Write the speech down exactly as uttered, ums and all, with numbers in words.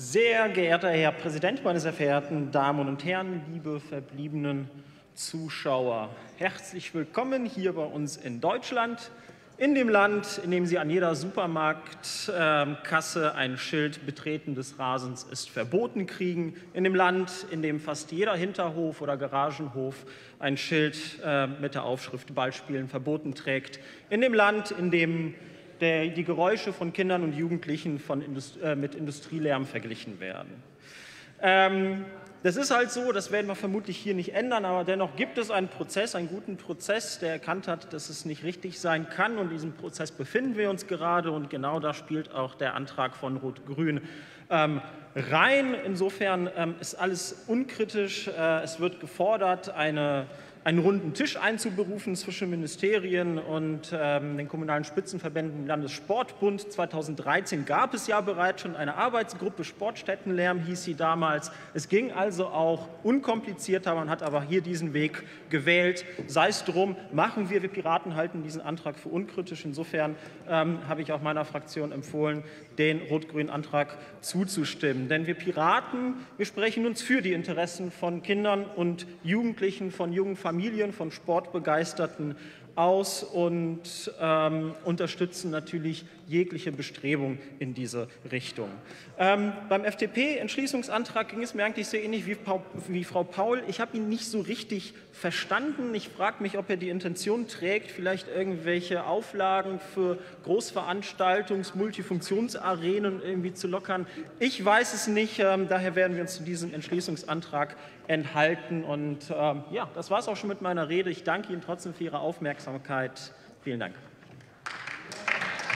Sehr geehrter Herr Präsident, meine sehr verehrten Damen und Herren, liebe verbliebenen Zuschauer, herzlich willkommen hier bei uns in Deutschland, in dem Land, in dem Sie an jeder Supermarktkasse äh, ein Schild Betreten des Rasens ist verboten kriegen, in dem Land, in dem fast jeder Hinterhof oder Garagenhof ein Schild äh, mit der Aufschrift Ballspielen verboten trägt, in dem Land, in dem der, die Geräusche von Kindern und Jugendlichen von Indust- äh, mit Industrielärm verglichen werden. Ähm, Das ist halt so, das werden wir vermutlich hier nicht ändern, aber dennoch gibt es einen Prozess, einen guten Prozess, der erkannt hat, dass es nicht richtig sein kann, und in diesem Prozess befinden wir uns gerade, und genau da spielt auch der Antrag von Rot-Grün ähm, rein. Insofern ähm, ist alles unkritisch, äh, es wird gefordert, eine, einen runden Tisch einzuberufen zwischen Ministerien und ähm, den kommunalen Spitzenverbänden im Landessportbund. zweitausenddreizehn gab es ja bereits schon eine Arbeitsgruppe, Sportstättenlärm hieß sie damals. Es ging also auch unkomplizierter, man hat aber hier diesen Weg gewählt. Sei es drum, machen wir, wir Piraten halten diesen Antrag für unkritisch. Insofern ähm, habe ich auch meiner Fraktion empfohlen, den rot-grünen Antrag zuzustimmen. Denn wir Piraten, wir sprechen uns für die Interessen von Kindern und Jugendlichen, von jungen Familien, von Sportbegeisterten aus und ähm, unterstützen natürlich jegliche Bestrebung in diese Richtung. Ähm, beim F D P-Entschließungsantrag ging es mir eigentlich sehr ähnlich wie, Paul, wie Frau Paul. Ich habe ihn nicht so richtig verstanden. Ich frage mich, ob er die Intention trägt, vielleicht irgendwelche Auflagen für Großveranstaltungs-, Multifunktionsarenen irgendwie zu lockern. Ich weiß es nicht. Ähm, daher werden wir uns zu diesem Entschließungsantrag enthalten. Und ähm, ja, das war es auch schon mit meiner Rede. Ich danke Ihnen trotzdem für Ihre Aufmerksamkeit. Vielen Dank.